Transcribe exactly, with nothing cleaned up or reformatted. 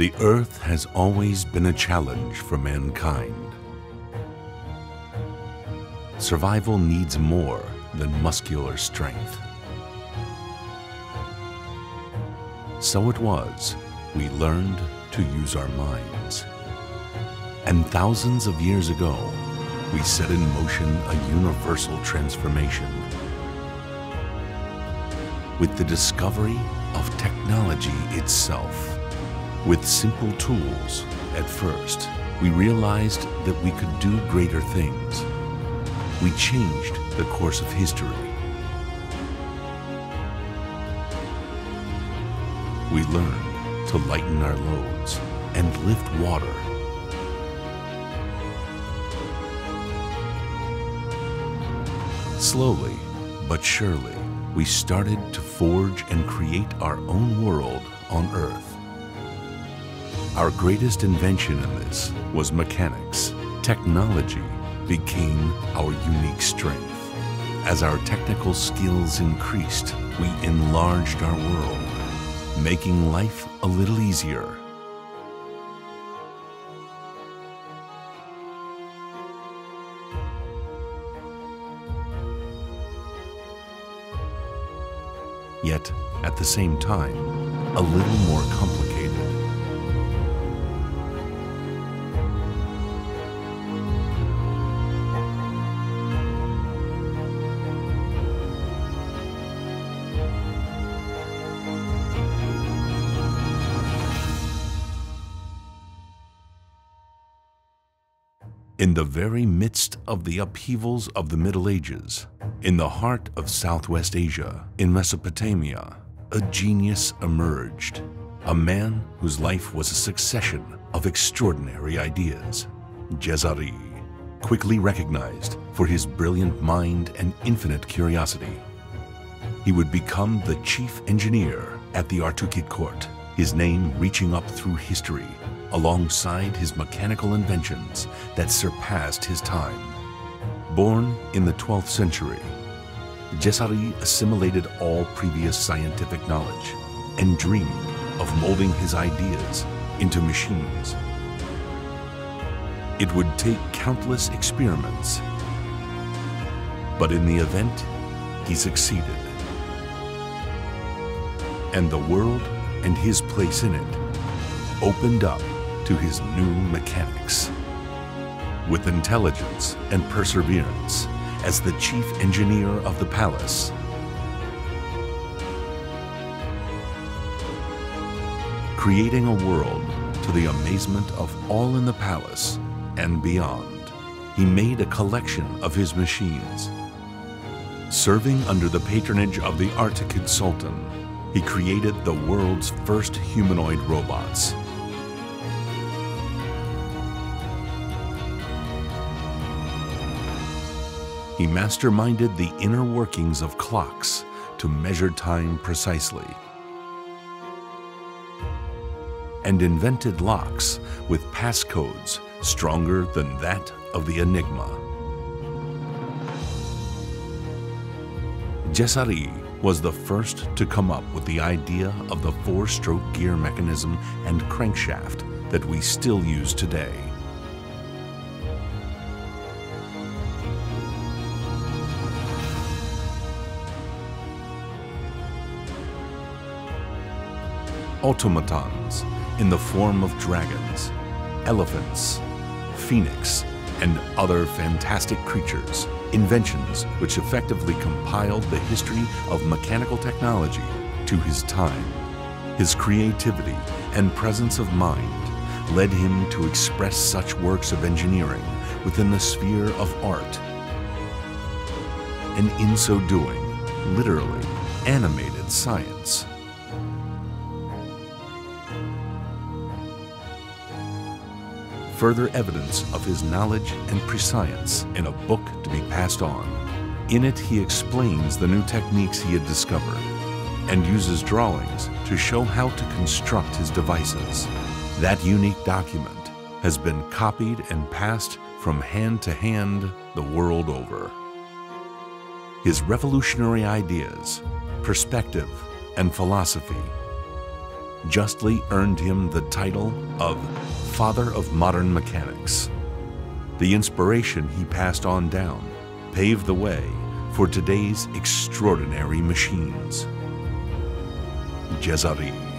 the earth has always been a challenge for mankind. Survival needs more than muscular strength. So it was we learned to use our minds. And thousands of years ago, we set in motion a universal transformation with the discovery of technology itself. With simple tools, at first, we realized that we could do greater things. We changed the course of history. We learned to lighten our loads and lift water. Slowly, but surely, we started to forge and create our own world on Earth. Our greatest invention in this was mechanics. Technology became our unique strength. As our technical skills increased, we enlarged our world, making life a little easier. Yet, at the same time, a little more complicated. In the very midst of the upheavals of the Middle Ages, in the heart of Southwest Asia, in Mesopotamia, a genius emerged. A man whose life was a succession of extraordinary ideas. Jazari, quickly recognized for his brilliant mind and infinite curiosity. He would become the chief engineer at the Artukid court, his name reaching up through history, alongside his mechanical inventions that surpassed his time. Born in the twelfth century, Jazari assimilated all previous scientific knowledge and dreamed of molding his ideas into machines. It would take countless experiments, but in the event, he succeeded. And the world and his place in it opened up to his new mechanics. With intelligence and perseverance, as the chief engineer of the palace, creating a world to the amazement of all in the palace and beyond, he made a collection of his machines. Serving under the patronage of the Artukid Sultan, he created the world's first humanoid robots. He masterminded the inner workings of clocks to measure time precisely, and invented locks with passcodes stronger than that of the Enigma. Jazari was the first to come up with the idea of the four-stroke gear mechanism and crankshaft that we still use today. Automatons in the form of dragons, elephants, phoenix, and other fantastic creatures. Inventions which effectively compiled the history of mechanical technology to his time. His creativity and presence of mind led him to express such works of engineering within the sphere of art, and in so doing, literally animated science. Further evidence of his knowledge and prescience in a book to be passed on. In it, he explains the new techniques he had discovered and uses drawings to show how to construct his devices. That unique document has been copied and passed from hand to hand the world over. His revolutionary ideas, perspective, and philosophy justly earned him the title of Father of Modern Mechanics. The inspiration he passed on down paved the way for today's extraordinary machines. Jazari.